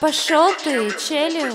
Пошел ты, Челикс. Пошел ты, Челикс. Пошел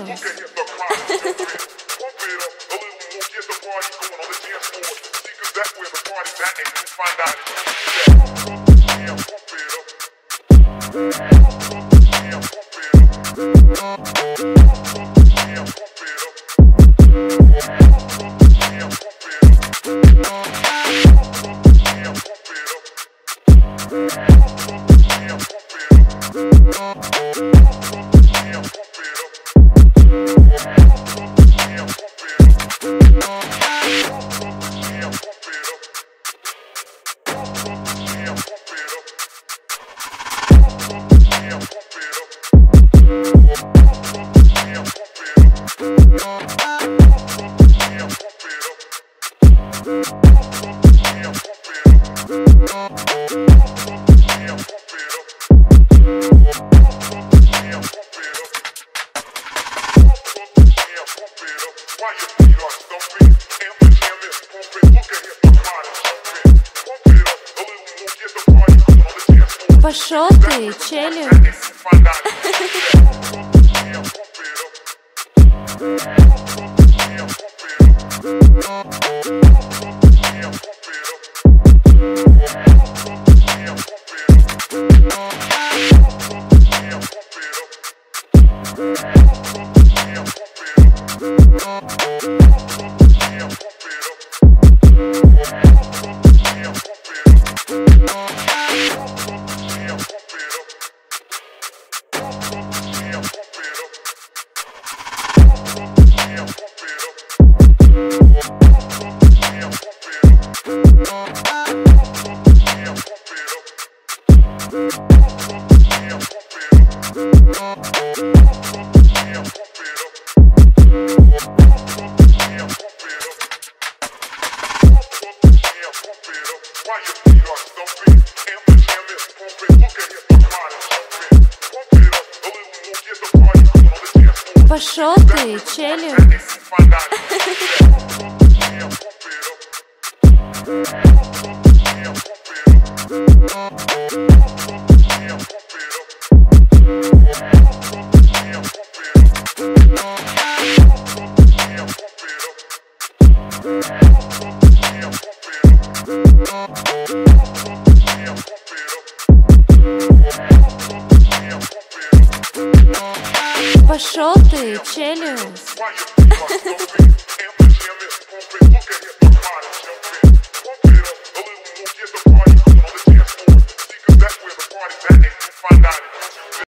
ты, Челикс. Пошел ты, Челикс.